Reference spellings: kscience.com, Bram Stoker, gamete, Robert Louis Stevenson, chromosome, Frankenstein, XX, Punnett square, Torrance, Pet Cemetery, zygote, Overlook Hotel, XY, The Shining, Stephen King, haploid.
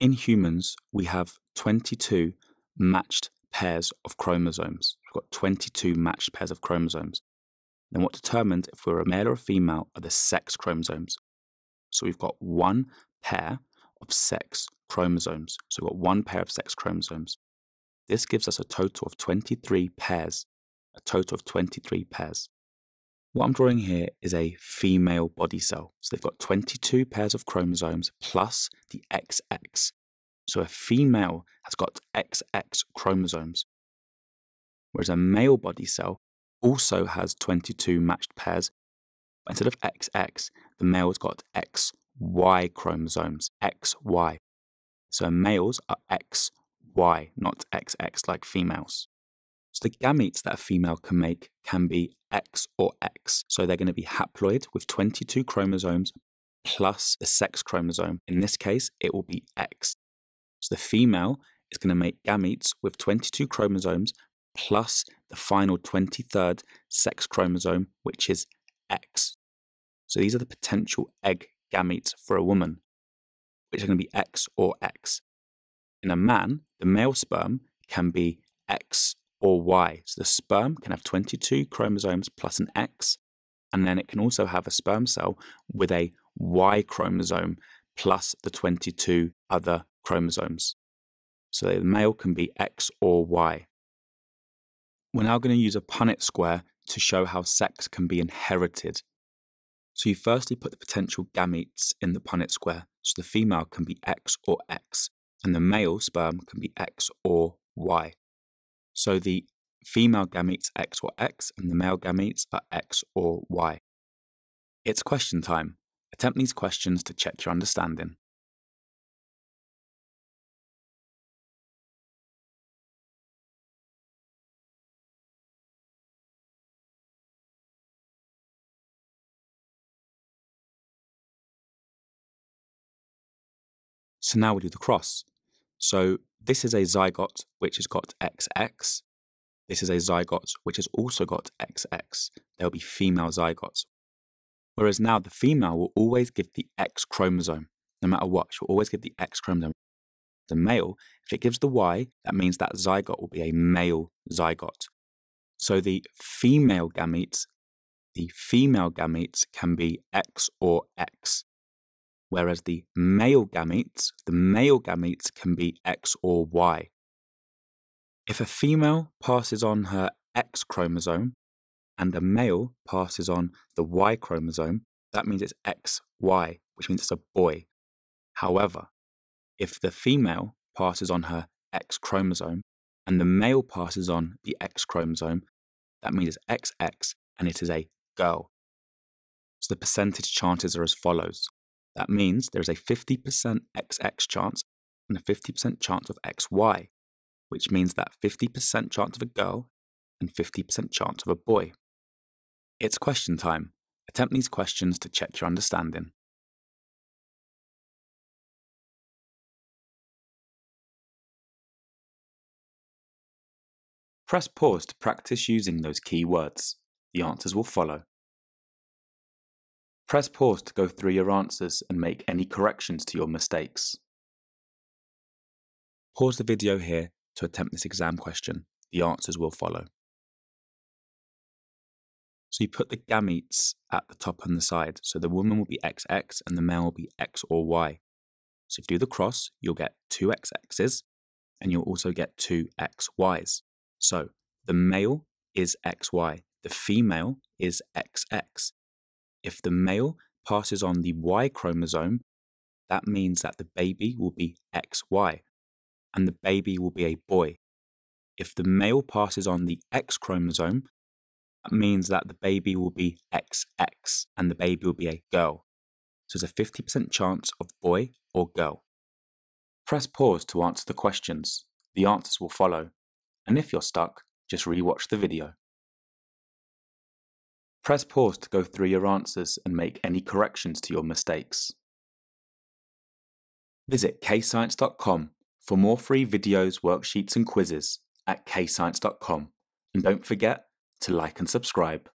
In humans, we have 22 matched pairs of chromosomes. We've got 22 matched pairs of chromosomes. Then what determined if we're a male or a female are the sex chromosomes. So we've got one pair of sex chromosomes. So we've got one pair of sex chromosomes. This gives us a total of 23 pairs, a total of 23 pairs. What I'm drawing here is a female body cell. So they've got 22 pairs of chromosomes plus the XX. So a female has got XX chromosomes, whereas a male body cell also has 22 matched pairs. But instead of XX, the male has got XY chromosomes, XY. So males are XY, not XX like females. So the gametes that a female can make can be X or X. So they're going to be haploid with 22 chromosomes plus the sex chromosome. In this case, it will be X. So the female is going to make gametes with 22 chromosomes plus the final 23rd sex chromosome, which is X. So these are the potential egg gametes for a woman, which are going to be X or X. In a man, the male sperm can be X or Y. So the sperm can have 22 chromosomes plus an X, and then it can also have a sperm cell with a Y chromosome plus the 22 other chromosomes. So the male can be X or Y. We're now going to use a Punnett square to show how sex can be inherited. So you firstly put the potential gametes in the Punnett square. So the female can be X or X, and the male sperm can be X or Y. So the female gametes X or X, and the male gametes are X or Y. It's question time. Attempt these questions to check your understanding. So now we do the cross. So this is a zygote which has got XX. This is a zygote which has also got XX. There'll be female zygotes. Whereas now the female will always give the X chromosome. No matter what, she'll always give the X chromosome. The male, if it gives the Y, that means that zygote will be a male zygote. So the female gametes can be X or X. Whereas the male gametes can be X or Y. If a female passes on her X chromosome and a male passes on the Y chromosome, that means it's XY, which means it's a boy. However, if the female passes on her X chromosome and the male passes on the X chromosome, that means it's XX and it is a girl. So the percentage chances are as follows. That means there is a 50% XX chance and a 50% chance of XY, which means that 50% chance of a girl and 50% chance of a boy. It's question time. Attempt these questions to check your understanding. Press pause to practice using those key words. The answers will follow. Press pause to go through your answers and make any corrections to your mistakes. Pause the video here to attempt this exam question. The answers will follow. So you put the gametes at the top and the side. So the woman will be XX and the male will be X or Y. So if you do the cross, you'll get two XXs and you'll also get two XYs. So the male is XY, the female is XX. If the male passes on the Y chromosome, that means that the baby will be XY, and the baby will be a boy. If the male passes on the X chromosome, that means that the baby will be XX, and the baby will be a girl. So there's a 50% chance of boy or girl. Press pause to answer the questions. The answers will follow. And if you're stuck, just re-watch the video. Press pause to go through your answers and make any corrections to your mistakes. Visit kscience.com for more free videos, worksheets and quizzes at kscience.com, and don't forget to like and subscribe.